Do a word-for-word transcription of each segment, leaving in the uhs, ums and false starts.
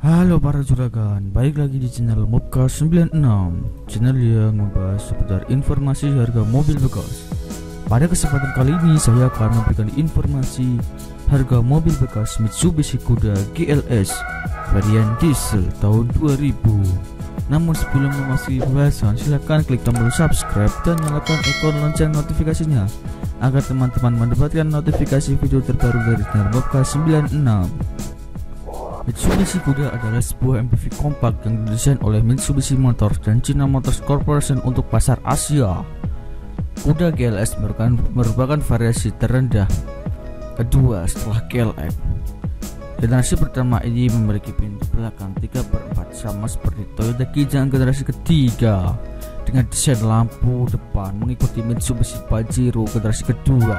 Halo para juragan, balik lagi di channel MOBKAS sembilan enam, channel yang membahas seputar informasi harga mobil bekas. Pada kesempatan kali ini saya akan memberikan informasi harga mobil bekas Mitsubishi Kuda G L S varian diesel tahun dua ribu. Namun sebelum memasuki pembahasan, silahkan klik tombol subscribe dan nyalakan ikon lonceng notifikasinya agar teman-teman mendapatkan notifikasi video terbaru dari channel MOBKAS sembilan enam. Mitsubishi Kuda adalah sebuah M P V kompak yang didesain oleh Mitsubishi Motors dan China Motors Corporation untuk pasar Asia. Kuda G L S merupakan, merupakan variasi terendah kedua setelah G L S. Generasi pertama ini memiliki pintu belakang tiga per empat sama seperti Toyota Kijang generasi ketiga dengan desain lampu depan mengikuti Mitsubishi Pajero generasi kedua.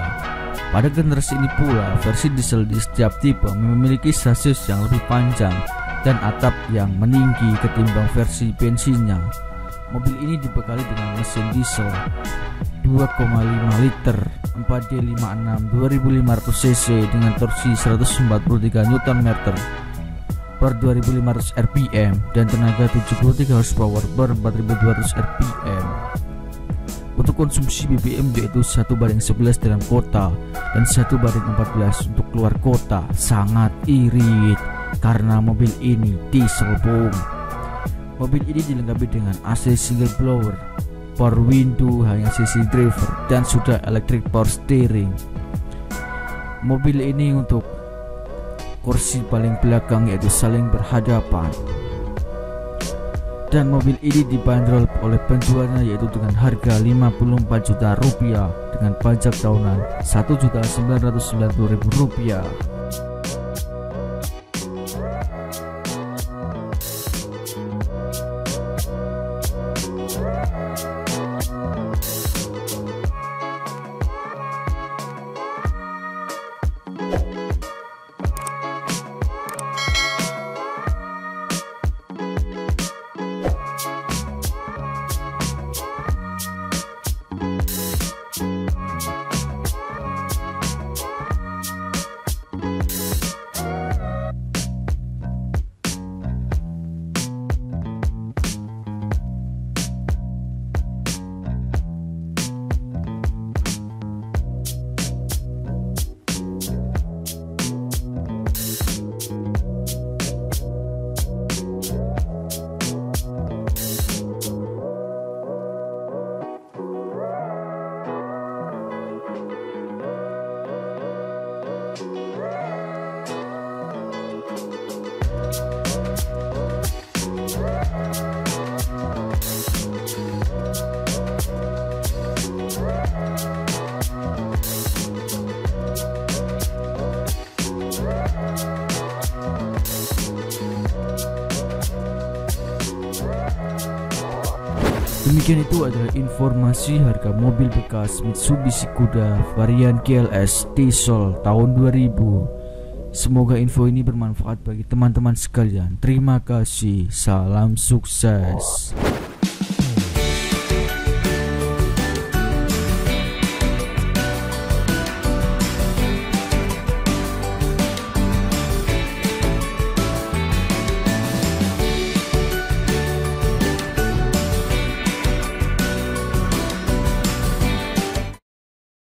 Pada generasi ini pula, versi diesel di setiap tipe memiliki sasis yang lebih panjang dan atap yang meninggi ketimbang versi bensinnya. Mobil ini dibekali dengan mesin diesel dua koma lima liter empat D lima puluh enam dua ribu lima ratus cc dengan torsi seratus empat puluh tiga newton meter per dua ribu lima ratus R P M dan tenaga tujuh puluh tiga horsepower per empat ribu dua ratus R P M. Untuk konsumsi B B M yaitu satu banding sebelas dalam kota dan satu banding empat belas untuk keluar kota. Sangat irit karena mobil ini diesel boom. Mobil ini dilengkapi dengan A C single blower, power window hanya sisi driver, dan sudah electric power steering. Mobil ini untuk kursi paling belakang yaitu saling berhadapan. Dan mobil ini dibanderol oleh penjualnya yaitu dengan harga lima puluh empat juta rupiah dengan pajak tahunan satu juta sembilan ratus sembilan puluh ribu rupiah. Demikian itu adalah informasi harga mobil bekas Mitsubishi Kuda varian G L S diesel tahun dua ribu. Semoga info ini bermanfaat bagi teman-teman sekalian. Terima kasih, salam sukses.